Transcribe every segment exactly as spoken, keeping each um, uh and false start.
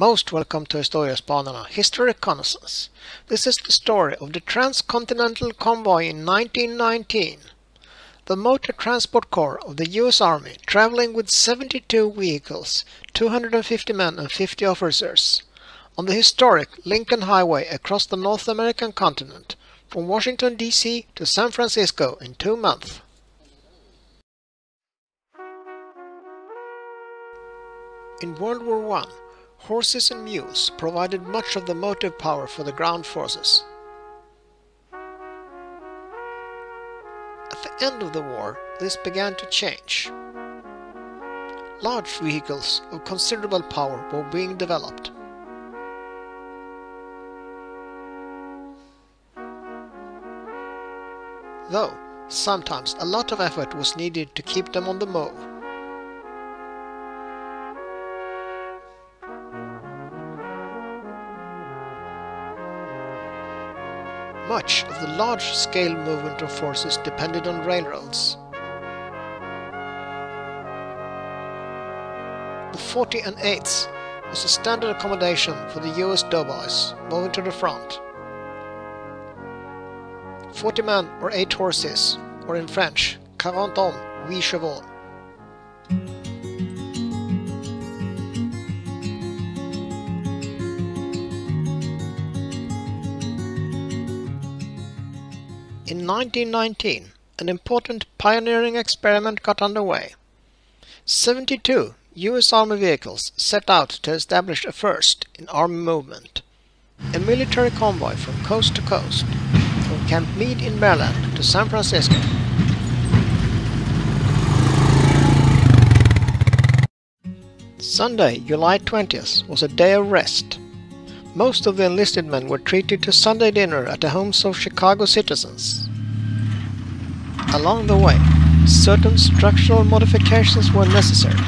most welcome to Historiespanarna, History Reconnaissance. This is the story of the transcontinental convoy in nineteen nineteen. The Motor Transport Corps of the U S Army, traveling with seventy-two vehicles, two hundred fifty men and fifty officers, on the historic Lincoln Highway across the North American continent, from Washington, D C to San Francisco in two months. In World War One, horses and mules provided much of the motive power for the ground forces. At the end of the war, this began to change. Large vehicles of considerable power were being developed. Though, sometimes a lot of effort was needed to keep them on the move. Much of the large-scale movement of forces depended on railroads. The forty and eights was a standard accommodation for the U S doughboys moving to the front. forty men or eight horses, or in French, quarante hommes, huit chevaux. In nineteen nineteen, an important pioneering experiment got underway. seventy-two U S Army vehicles set out to establish a first in Army movement. A military convoy from coast to coast, from Camp Meade in Maryland to San Francisco. Sunday, July twentieth, was a day of rest. Most of the enlisted men were treated to Sunday dinner at the homes of Chicago citizens. Along the way, certain structural modifications were necessary.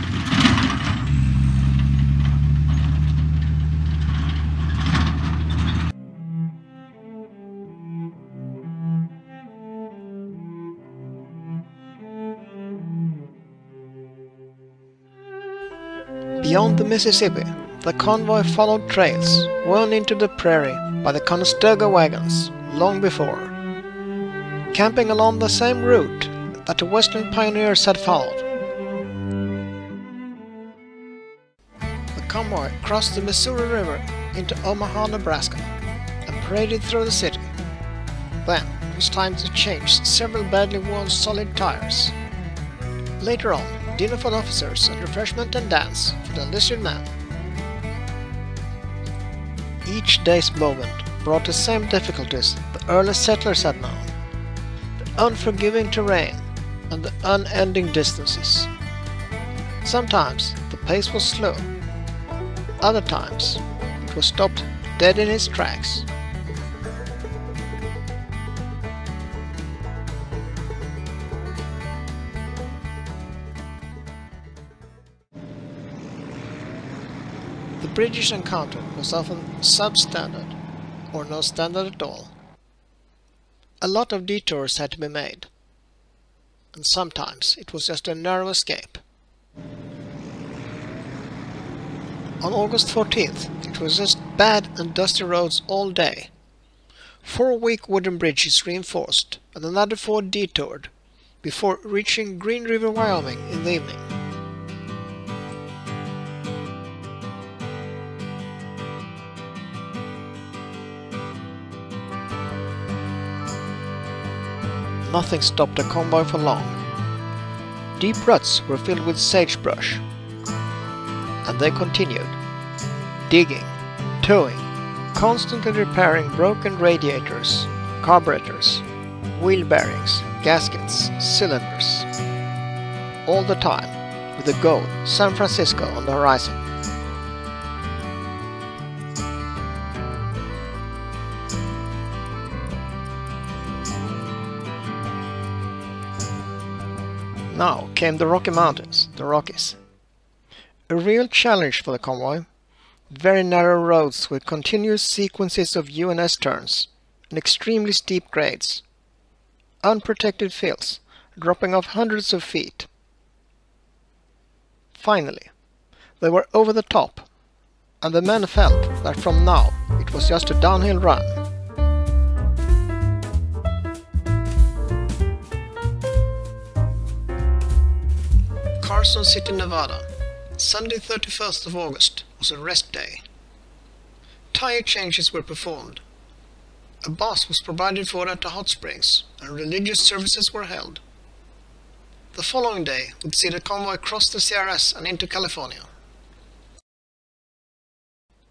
Beyond the Mississippi, the convoy followed trails worn into the prairie by the Conestoga wagons long before, camping along the same route that the Western pioneers had followed. The convoy crossed the Missouri River into Omaha, Nebraska, and paraded through the city. Then it was time to change several badly worn solid tires. Later on, dinner for officers and refreshment and dance for the enlisted men. Each day's movement brought the same difficulties the early settlers had known: the unforgiving terrain and the unending distances. Sometimes the pace was slow, other times it was stopped dead in its tracks. The British encounter was often substandard, or no standard at all. A lot of detours had to be made, and sometimes it was just a narrow escape. On August fourteenth, it was just bad and dusty roads all day. Four weak wooden bridges reinforced, and another four detoured, before reaching Green River, Wyoming in the evening. Nothing stopped the convoy for long. Deep ruts were filled with sagebrush, and they continued, digging, towing, constantly repairing broken radiators, carburetors, wheel bearings, gaskets, cylinders. All the time, with the goal San Francisco on the horizon. Now came the Rocky Mountains, the Rockies. A real challenge for the convoy: very narrow roads with continuous sequences of U and S turns and extremely steep grades. Unprotected fields, dropping off hundreds of feet. Finally, they were over the top, and the men felt that from now it was just a downhill run. Carson City, Nevada. Sunday thirty-first of August was a rest day. Tire changes were performed. A bath was provided for at the hot springs, and religious services were held. The following day would see the convoy cross the Sierras and into California.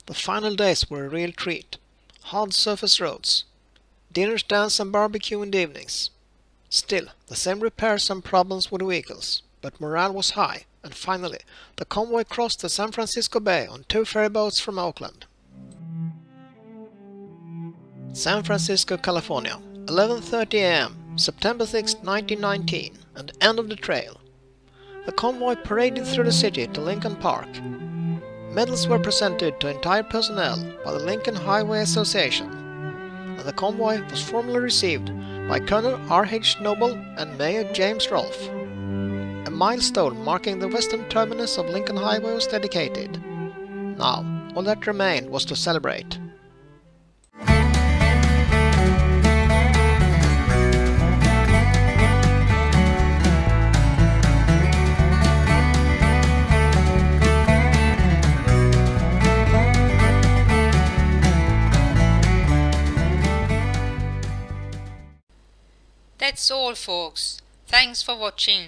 The final days were a real treat. Hard surface roads, dinner stands and barbecue in the evenings. Still, the same repairs and problems with the vehicles, but morale was high, and finally, the convoy crossed the San Francisco Bay on two ferryboats from Oakland. San Francisco, California, eleven thirty a m, September sixth, nineteen nineteen, and end of the trail. The convoy paraded through the city to Lincoln Park. Medals were presented to entire personnel by the Lincoln Highway Association, and the convoy was formally received by Colonel R H Noble and Mayor James Rolfe. A milestone marking the western terminus of Lincoln Highway was dedicated. Now, all that remained was to celebrate. That's all, folks. Thanks for watching.